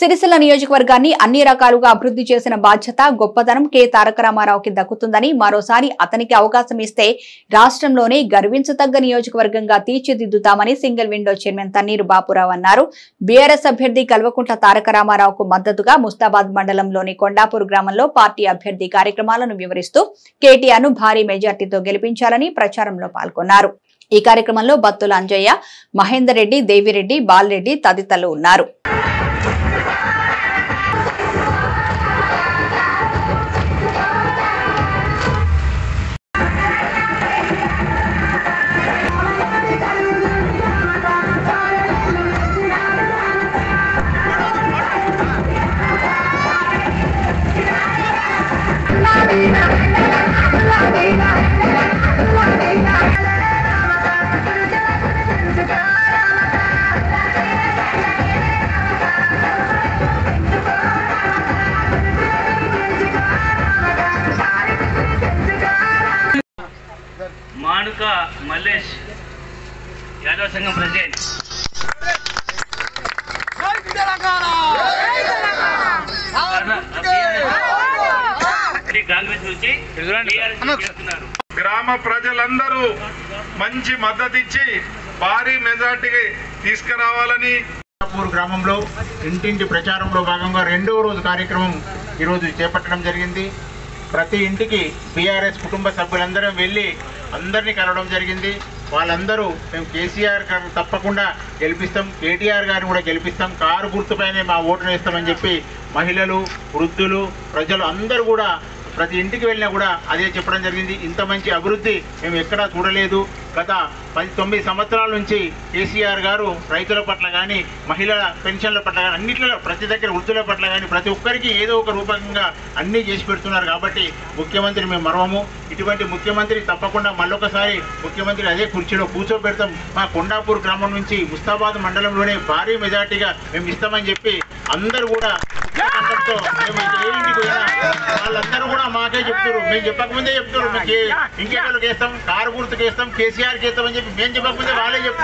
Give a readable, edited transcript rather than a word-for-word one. సిరిసిల్ల నియోజకవర్గాన్ని అన్ని రకాలుగా అభివృద్ధి చేసిన బాధ్యత గొప్పదనం కే తారక రామారావుకి దక్కుతుందని మరోసారి అతనికి అవకాశం ఇస్తే రాష్ట్రంలోనే గర్వించదగ్గ నియోజకవర్గంగా తీర్చిదిద్దుతామని single window chairman Tanneeru Bapurao అన్నారు. బీఆర్ఎస్ అభ్యర్థి కల్వకుంట్ల తారక రామారావుకు మద్దతుగా ముస్తాబాద్ మండలంలోని కొండాపూర్ గ్రామంలో పార్టీ అభ్యర్థి కార్యక్రమాలను వివరిస్తూ కేటీఆర్ ను భారీ మెజార్టీతో గెలిపించాలని ప్రచారంలో పాల్గొన్నారు. ఈ కార్యక్రమంలో బత్తుల అంజయ్య, మహేందర్ రెడ్డి, దేవిరెడ్డి, బాలరెడ్డి తదితరులు ఉన్నారు. मानुका मलेश यादव संघ प्रेसिडेंट గ్రామ ప్రజలందరూ మంచి మద్దతు ఇచ్చి భారీ మెజార్టీకి తీసుకురావాలని పూర్ గ్రామంలో ఇంటింటి ప్రచారంలో భాగంగా రెండవ రోజు కార్యక్రమం ఈరోజు చేపట్టడం జరిగింది. ప్రతి ఇంటికి బీఆర్ఎస్ కుటుంబ సభ్యులందరం వెళ్ళి అందరినీ కలవడం జరిగింది. వాళ్ళందరూ మేము కేసీఆర్ గారు తప్పకుండా గెలిపిస్తాం, కేటీఆర్ గారిని కూడా గెలిపిస్తాం, కారు గుర్తుపైనే మా ఓటును వేస్తామని చెప్పి మహిళలు, వృద్ధులు, ప్రజలు అందరూ కూడా ప్రతి ఇంటికి వెళ్ళినా కూడా అదే చెప్పడం జరిగింది. ఇంత మంచి అభివృద్ధి మేము ఎక్కడా చూడలేదు. గత 9 సంవత్సరాల నుంచి కేసీఆర్ గారు రైతుల పట్ల కానీ, మహిళల పెన్షన్ల పట్ల కానీ, అన్నింటిలో ప్రతి దగ్గర వృద్ధుల పట్ల కానీ ప్రతి ఒక్కరికి ఏదో ఒక రూపకంగా అన్నీ చేసి పెడుతున్నారు. కాబట్టి ముఖ్యమంత్రి మేము మరవము. ఇటువంటి ముఖ్యమంత్రి తప్పకుండా మళ్ళొకసారి ముఖ్యమంత్రి అదే కుర్చీలో కూర్చోబెడతాం. మా కొండాపూర్ గ్రామం నుంచి ముస్తాబాద్ మండలంలోనే భారీ మెజార్టీగా మేము ఇస్తామని చెప్పి అందరూ కూడా వాళ్ళందరూ కూడా మాకే చెప్తారు. మేము చెప్పకముందే చెప్తారు, మీకు ఇంకెక్కడికి వేస్తాం, కారు గుర్తుకు వేస్తాం, కేసీఆర్కి వేస్తామని చెప్పి మేము చెప్పకముందే వాళ్ళే చెప్తారు.